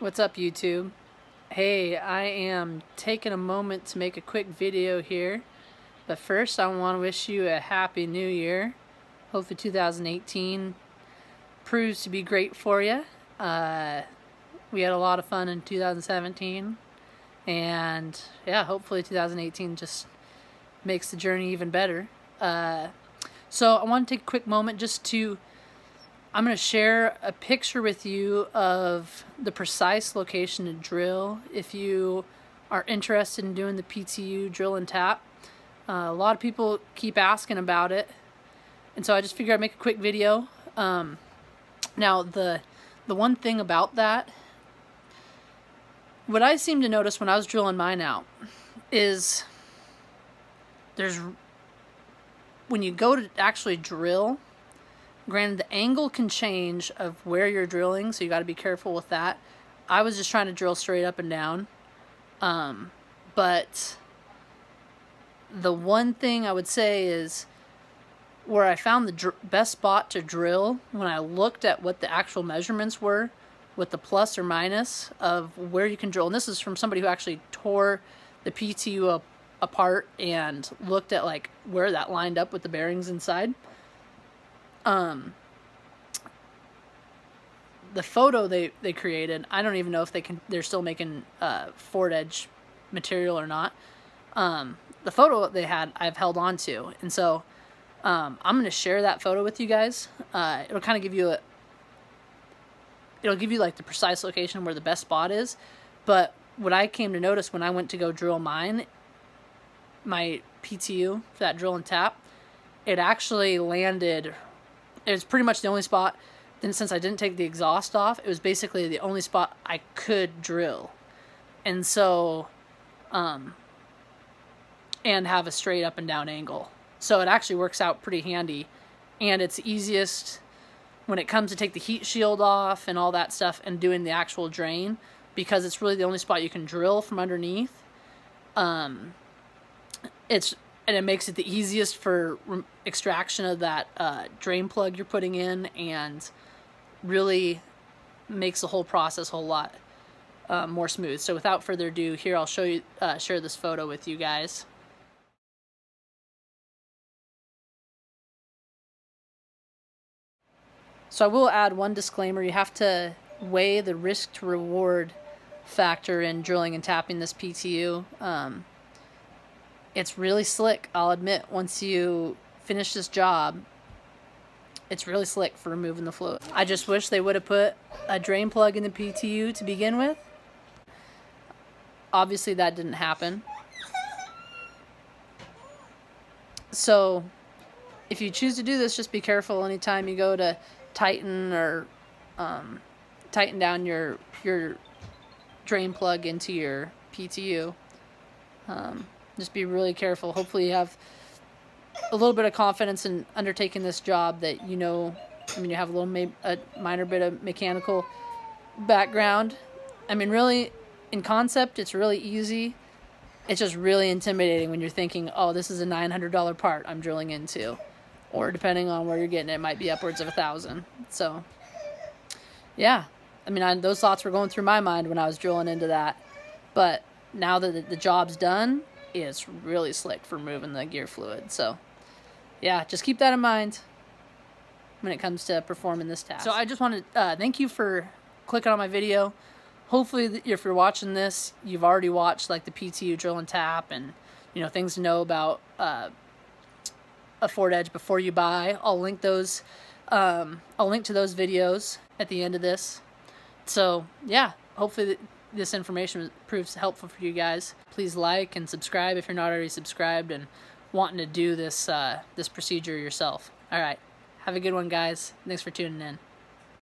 What's up, YouTube? Hey, I am taking a moment to make a quick video here, but first I want to wish you a happy new year. Hopefully 2018 proves to be great for you. We had a lot of fun in 2017, and yeah, hopefully 2018 just makes the journey even better. So I want to take a quick moment just to I'm going to share a picture with you of the precise location to drill if you are interested in doing the PTU drill and tap. A lot of people keep asking about it, and so I just figured I'd make a quick video. Now the one thing about that, what I seem to notice when I was drilling mine out is when you go to actually drill, granted, the angle can change of where you're drilling, so you got to be careful with that. I was just trying to drill straight up and down, but the one thing I would say is where I found the best spot to drill when I looked at what the actual measurements were with the plus or minus of where you can drill. And this is from somebody who actually tore the PTU apart and looked at like where that lined up with the bearings inside. The photo they created, I don't even know if they're still making Ford Edge material or not. The photo they had, I've held on to, and so I'm going to share that photo with you guys. It'll kind of give you it'll give you like the precise location where the best spot is. But what I came to notice when I went to go drill my PTU for that drill and tap, it actually landed. It was pretty much the only spot. Then since I didn't take the exhaust off, it was basically the only spot I could drill, and so, and have a straight up and down angle. So it actually works out pretty handy, and it's easiest when it comes to take the heat shield off and all that stuff and doing the actual drain, because it's really the only spot you can drill from underneath. And it makes it the easiest for extraction of that drain plug you're putting in, and really makes the whole process a whole lot more smooth. So without further ado, here I'll show you, share this photo with you guys. So I will add one disclaimer. You have to weigh the risk to reward factor in drilling and tapping this PTU. It's really slick, I'll admit. Once you finish this job, it's really slick for removing the fluid. I just wish they would have put a drain plug in the PTU to begin with. Obviously that didn't happen. So if you choose to do this, just be careful anytime you go to tighten or tighten down your drain plug into your PTU. Just be really careful. Hopefully you have a little bit of confidence in undertaking this job, that you know, I mean, you have a little minor bit of mechanical background. I mean, really, in concept, it's really easy. It's just really intimidating when you're thinking, oh, this is a $900 part I'm drilling into, or depending on where you're getting it, it might be upwards of $1,000. So yeah, I mean, those thoughts were going through my mind when I was drilling into that, but now that the job's done, it's really slick for moving the gear fluid. So yeah, just keep that in mind when it comes to performing this task. So I just want to thank you for clicking on my video. Hopefully if you're watching this, you've already watched like the PTU drill and tap, and you know, things to know about a Ford Edge before you buy. I'll link those I'll link to those videos at the end of this. So yeah, hopefully this information proves helpful for you guys. Please like and subscribe if you're not already subscribed and wanting to do this this procedure yourself. All right, have a good one, guys. Thanks for tuning in.